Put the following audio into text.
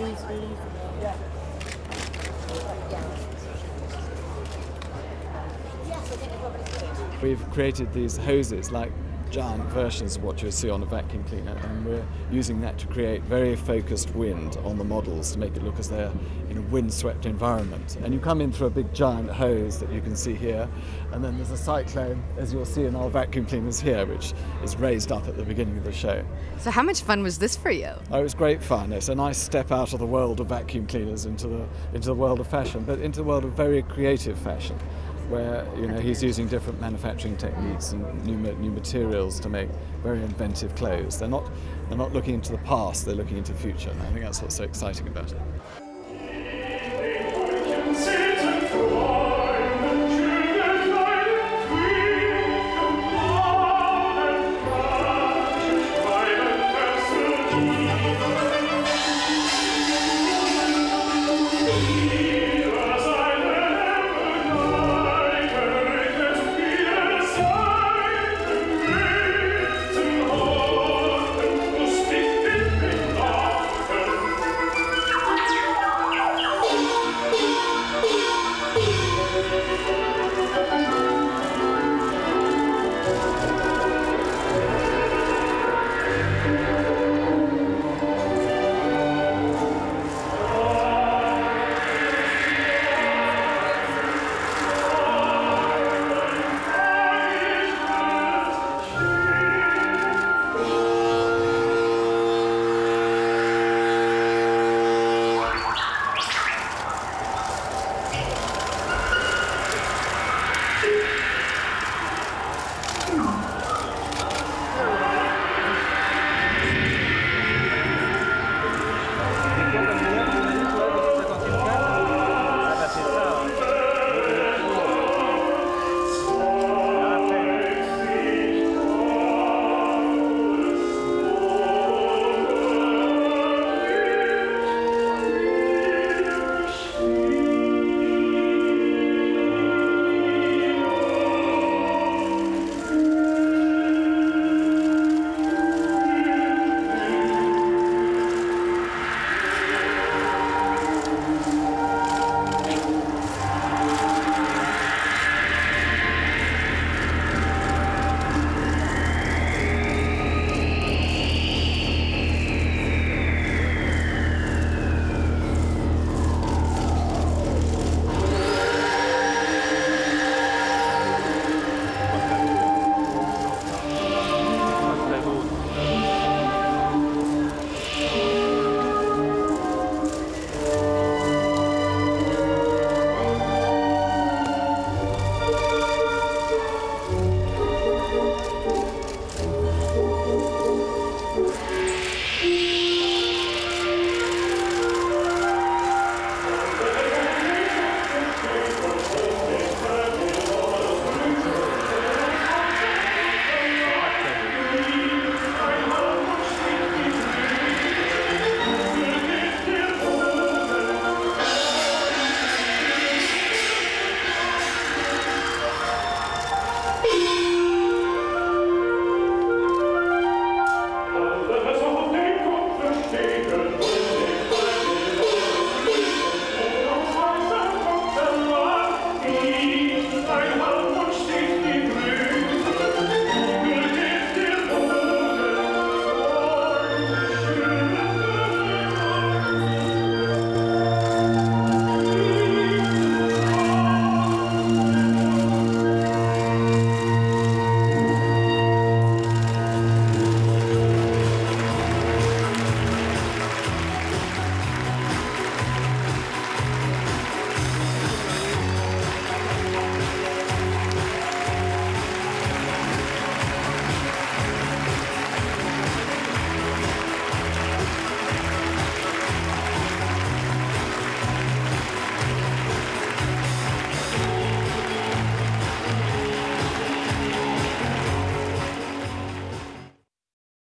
please. Yeah. We've created these hoses like giant versions of what you would see on a vacuum cleaner, and we're using that to create very focused wind on the models to make it look as they're in a windswept environment. And you come in through a big giant hose that you can see here, and then there's a cyclone, as you'll see in our vacuum cleaners here, which is raised up at the beginning of the show. So how much fun was this for you? Oh, it was great fun. It's a nice step out of the world of vacuum cleaners into the world of fashion, but into the world of very creative fashion, where he's using different manufacturing techniques and new materials to make very inventive clothes. They're not looking into the past, they're looking into the future, and I think that's what's so exciting about it.